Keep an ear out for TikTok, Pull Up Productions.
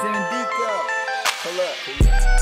Pull up.